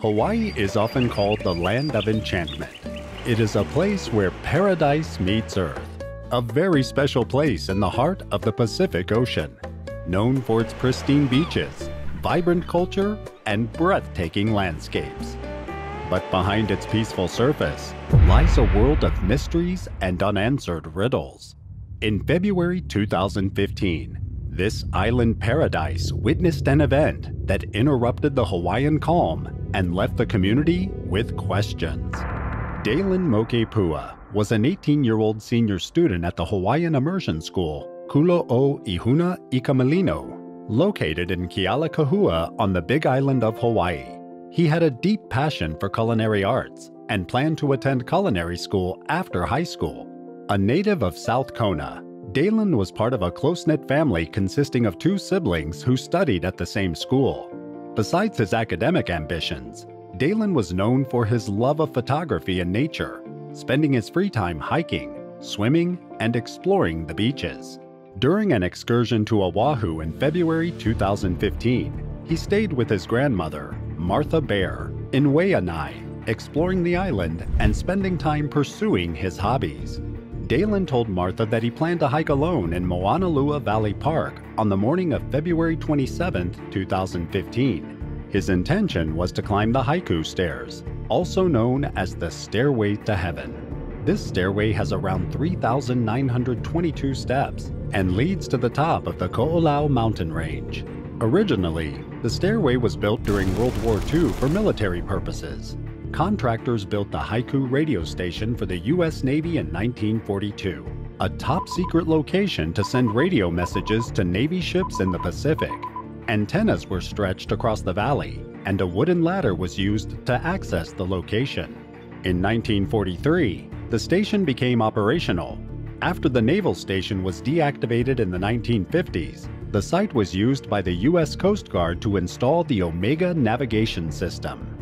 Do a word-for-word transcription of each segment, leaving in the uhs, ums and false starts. Hawaii is often called the land of enchantment. It is a place where paradise meets Earth, a very special place in the heart of the Pacific Ocean, known for its pristine beaches, vibrant culture, and breathtaking landscapes. But behind its peaceful surface lies a world of mysteries and unanswered riddles. In February two thousand fifteen, this island paradise witnessed an event that interrupted the Hawaiian calm and left the community with questions. Daylenn Moke Pua was an eighteen-year-old senior student at the Hawaiian Immersion School Kulo'o Ihuna Ikamalino, located in Kealakekua on the Big Island of Hawaii. He had a deep passion for culinary arts and planned to attend culinary school after high school. A native of South Kona, Daylenn was part of a close-knit family consisting of two siblings who studied at the same school. Besides his academic ambitions, Daylenn was known for his love of photography and nature, spending his free time hiking, swimming, and exploring the beaches. During an excursion to Oahu in February two thousand fifteen, he stayed with his grandmother, Martha Bear, in Waianae, exploring the island and spending time pursuing his hobbies. Daylenn told Martha that he planned to hike alone in Moanalua Valley Park on the morning of February twenty-seventh two thousand fifteen. His intention was to climb the Haiku Stairs, also known as the Stairway to Heaven. This stairway has around three thousand nine hundred twenty-two steps and leads to the top of the Ko'olau mountain range. Originally, the stairway was built during World War Two for military purposes. Contractors built the Haiku radio station for the U S Navy in nineteen forty-two, a top-secret location to send radio messages to Navy ships in the Pacific. Antennas were stretched across the valley, and a wooden ladder was used to access the location. In nineteen forty-three, the station became operational. After the naval station was deactivated in the nineteen fifties, the site was used by the U S Coast Guard to install the Omega navigation system.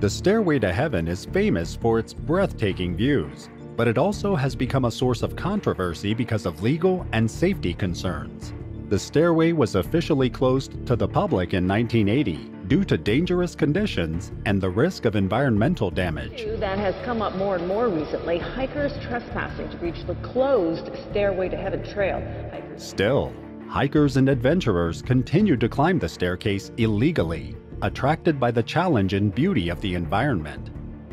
The Stairway to Heaven is famous for its breathtaking views, but it also has become a source of controversy because of legal and safety concerns. The stairway was officially closed to the public in nineteen eighty due to dangerous conditions and the risk of environmental damage. That has come up more and more recently, hikers trespassing to reach the closed Stairway to Heaven trail. Still, hikers and adventurers continued to climb the staircase illegally, attracted by the challenge and beauty of the environment.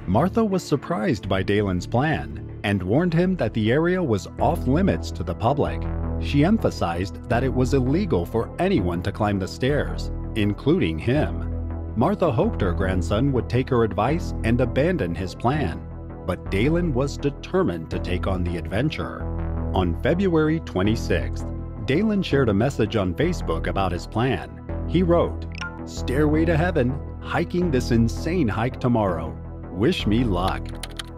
Martha was surprised by Daylenn's plan and warned him that the area was off limits to the public. She emphasized that it was illegal for anyone to climb the stairs, including him. Martha hoped her grandson would take her advice and abandon his plan, but Daylenn was determined to take on the adventure. On February twenty-sixth, Daylenn shared a message on Facebook about his plan. He wrote, "Stairway to Heaven, hiking this insane hike tomorrow. Wish me luck."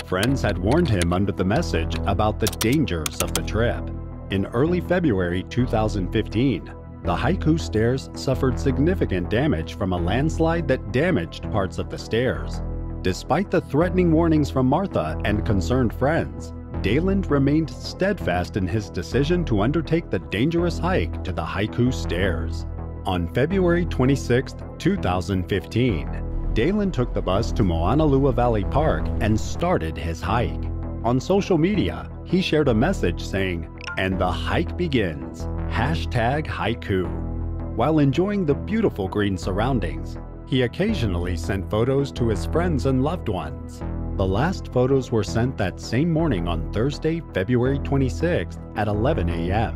Friends had warned him under the message about the dangers of the trip. In early February two thousand fifteen, the Haiku Stairs suffered significant damage from a landslide that damaged parts of the stairs. Despite the threatening warnings from Martha and concerned friends, Daylenn remained steadfast in his decision to undertake the dangerous hike to the Haiku Stairs. On February twenty-sixth two thousand fifteen, Daylenn took the bus to Moanalua Valley Park and started his hike. On social media, he shared a message saying, "And the hike begins, hashtag Haiku." While enjoying the beautiful green surroundings, he occasionally sent photos to his friends and loved ones. The last photos were sent that same morning on Thursday, February twenty-sixth at eleven a m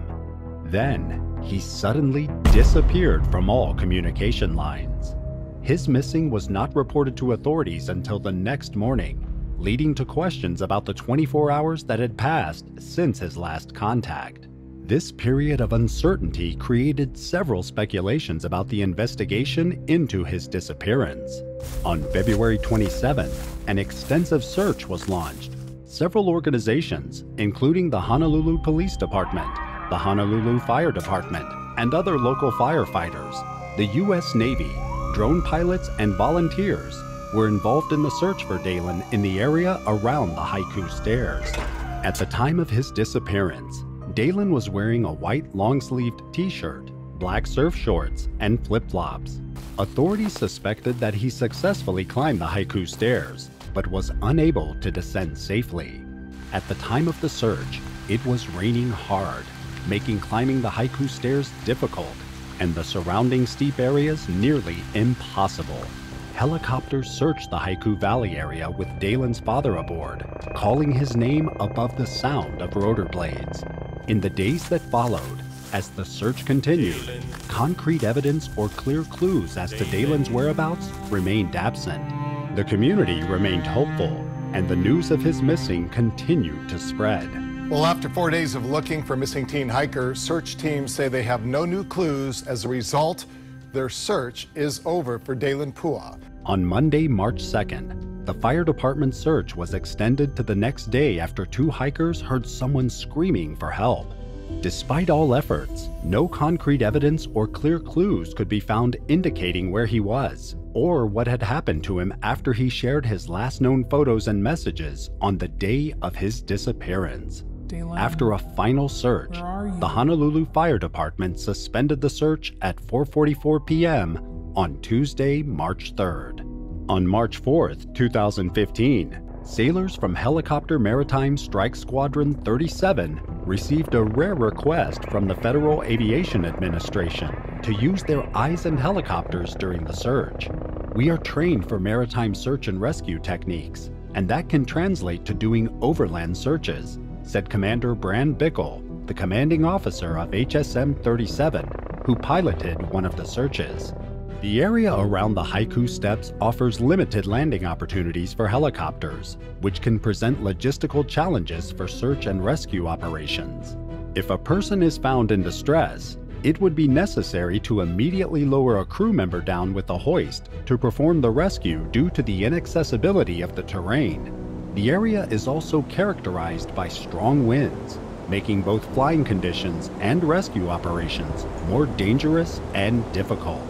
Then, he suddenly disappeared from all communication lines. His missing was not reported to authorities until the next morning, leading to questions about the twenty-four hours that had passed since his last contact. This period of uncertainty created several speculations about the investigation into his disappearance. On February twenty-seventh, an extensive search was launched. Several organizations, including the Honolulu Police Department, the Honolulu Fire Department, and other local firefighters, the U S Navy, drone pilots, and volunteers were involved in the search for Daylenn in the area around the Haiku Stairs. At the time of his disappearance, Daylenn was wearing a white long-sleeved t-shirt, black surf shorts and flip-flops. Authorities suspected that he successfully climbed the Haiku Stairs, but was unable to descend safely. At the time of the search, it was raining hard, making climbing the Haiku Stairs difficult, and the surrounding steep areas nearly impossible. Helicopters searched the Haiku Valley area with Daylenn's father aboard, calling his name above the sound of rotor blades. In the days that followed, as the search continued, Daylenn. concrete evidence or clear clues as Daylenn. to Daylenn's whereabouts remained absent. The community remained hopeful, and the news of his missing continued to spread. Well, after four days of looking for missing teen hiker, search teams say they have no new clues. As a result, their search is over for Daylenn Pua. On Monday, March second, the fire department's search was extended to the next day after two hikers heard someone screaming for help. Despite all efforts, no concrete evidence or clear clues could be found indicating where he was or what had happened to him after he shared his last known photos and messages on the day of his disappearance. Daylenn, after a final search, the Honolulu Fire Department suspended the search at four forty-four p m on Tuesday, March third. On March fourth, two thousand fifteen, sailors from Helicopter Maritime Strike Squadron thirty-seven received a rare request from the Federal Aviation Administration to use their eyes and helicopters during the search. "We are trained for maritime search and rescue techniques, and that can translate to doing overland searches," said Commander Brand Bickle, the commanding officer of H S M thirty-seven, who piloted one of the searches. The area around the Haiku Steps offers limited landing opportunities for helicopters, which can present logistical challenges for search and rescue operations. If a person is found in distress, it would be necessary to immediately lower a crew member down with a hoist to perform the rescue due to the inaccessibility of the terrain. The area is also characterized by strong winds, making both flying conditions and rescue operations more dangerous and difficult.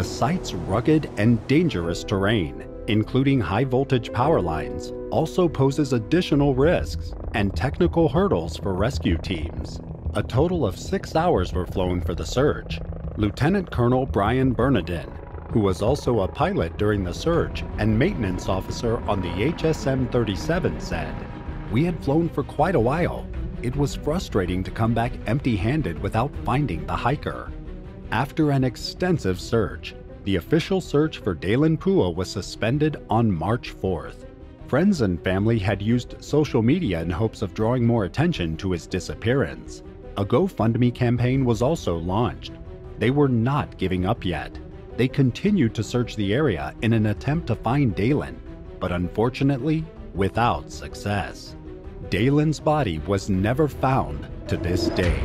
The site's rugged and dangerous terrain, including high-voltage power lines, also poses additional risks and technical hurdles for rescue teams. A total of six hours were flown for the search. Lieutenant Colonel Brian Bernadin, who was also a pilot during the search and maintenance officer on the H S M thirty-seven, said, "We had flown for quite a while. It was frustrating to come back empty-handed without finding the hiker." After an extensive search, the official search for Daylenn Pua was suspended on March fourth. Friends and family had used social media in hopes of drawing more attention to his disappearance. A GoFundMe campaign was also launched. They were not giving up yet. They continued to search the area in an attempt to find Daylenn, but unfortunately, without success. Daylenn's body was never found to this day.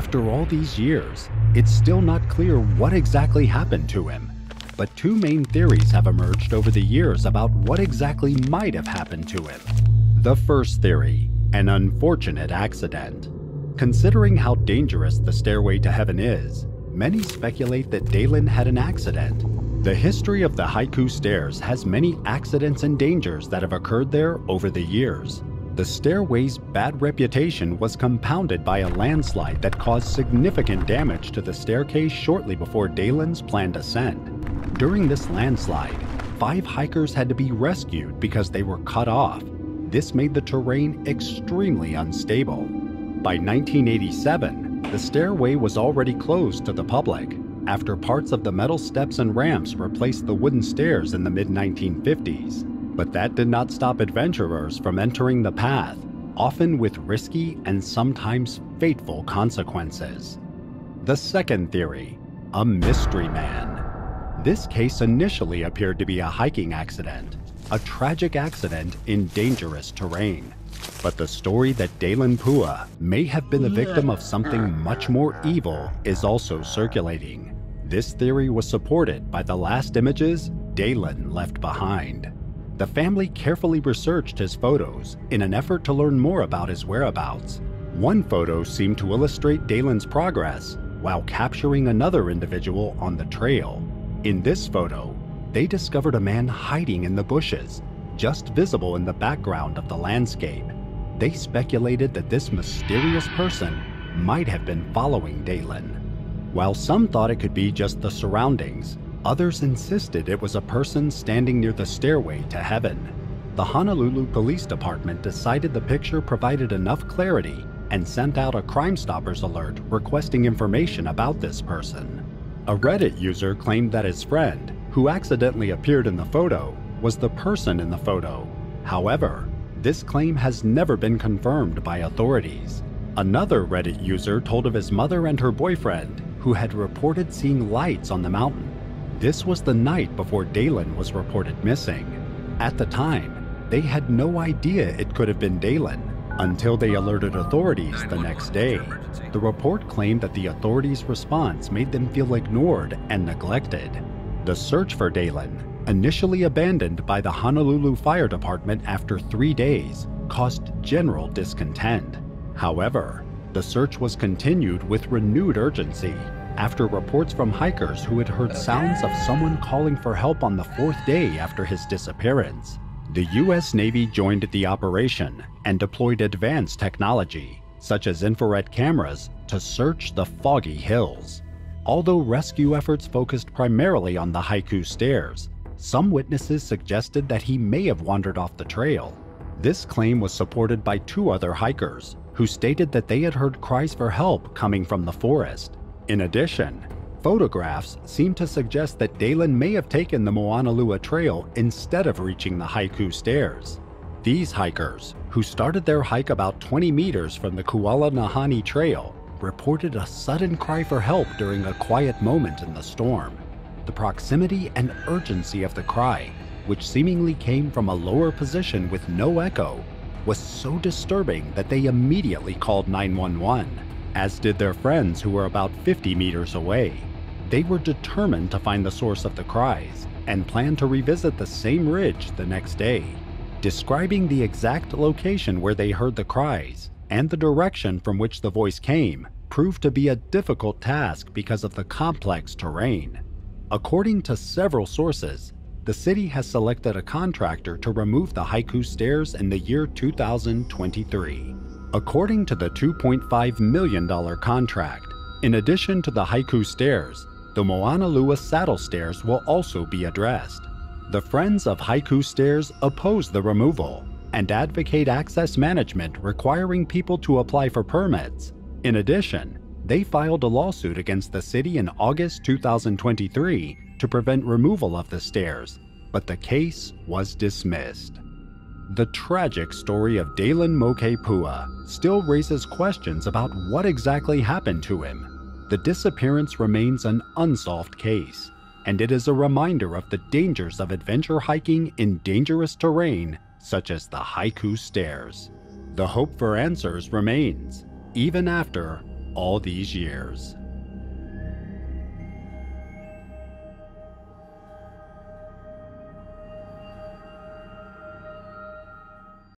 After all these years, it's still not clear what exactly happened to him, but two main theories have emerged over the years about what exactly might have happened to him. The first theory, an unfortunate accident. Considering how dangerous the Stairway to Heaven is, many speculate that Daylenn had an accident. The history of the Haiku Stairs has many accidents and dangers that have occurred there over the years. The stairway's bad reputation was compounded by a landslide that caused significant damage to the staircase shortly before Daylenn's planned ascent. During this landslide, five hikers had to be rescued because they were cut off. This made the terrain extremely unstable. By nineteen eighty-seven, the stairway was already closed to the public after parts of the metal steps and ramps replaced the wooden stairs in the mid nineteen fifties. But that did not stop adventurers from entering the path, often with risky and sometimes fateful consequences. The second theory, a mystery man. This case initially appeared to be a hiking accident, a tragic accident in dangerous terrain. But the story that Daylenn Pua may have been the victim of something much more evil is also circulating. This theory was supported by the last images Daylenn left behind. The family carefully researched his photos in an effort to learn more about his whereabouts. One photo seemed to illustrate Daylenn's progress while capturing another individual on the trail. In this photo, they discovered a man hiding in the bushes, just visible in the background of the landscape. They speculated that this mysterious person might have been following Daylenn. While some thought it could be just the surroundings, others insisted it was a person standing near the stairway to heaven. The Honolulu Police Department decided the picture provided enough clarity and sent out a Crimestoppers alert requesting information about this person. A Reddit user claimed that his friend, who accidentally appeared in the photo, was the person in the photo. However, this claim has never been confirmed by authorities. Another Reddit user told of his mother and her boyfriend, who had reported seeing lights on the mountain. This was the night before Daylenn was reported missing. At the time, they had no idea it could have been Daylenn until they alerted authorities the next day. The report claimed that the authorities' response made them feel ignored and neglected. The search for Daylenn, initially abandoned by the Honolulu Fire Department after three days, caused general discontent. However, the search was continued with renewed urgency after reports from hikers who had heard sounds of someone calling for help on the fourth day after his disappearance. The U S Navy joined the operation and deployed advanced technology, such as infrared cameras, to search the foggy hills. Although rescue efforts focused primarily on the Haiku Stairs, some witnesses suggested that he may have wandered off the trail. This claim was supported by two other hikers, who stated that they had heard cries for help coming from the forest. In addition, photographs seem to suggest that Daylenn may have taken the Moanalua Trail instead of reaching the Haiku Stairs. These hikers, who started their hike about twenty meters from the Kuala Nahani Trail, reported a sudden cry for help during a quiet moment in the storm. The proximity and urgency of the cry, which seemingly came from a lower position with no echo, was so disturbing that they immediately called nine one one, as did their friends who were about fifty meters away. They were determined to find the source of the cries and planned to revisit the same ridge the next day. Describing the exact location where they heard the cries and the direction from which the voice came proved to be a difficult task because of the complex terrain. According to several sources, the city has selected a contractor to remove the Haiku Stairs in the year two thousand twenty-three. According to the two point five million dollar contract, in addition to the Haiku Stairs, the Moanalua Saddle Stairs will also be addressed. The Friends of Haiku Stairs oppose the removal and advocate access management requiring people to apply for permits. In addition, they filed a lawsuit against the city in August two thousand twenty-three to prevent removal of the stairs, but the case was dismissed. The tragic story of Daylenn Moke Pua still raises questions about what exactly happened to him. The disappearance remains an unsolved case, and it is a reminder of the dangers of adventure hiking in dangerous terrain such as the Haiku Stairs. The hope for answers remains, even after all these years.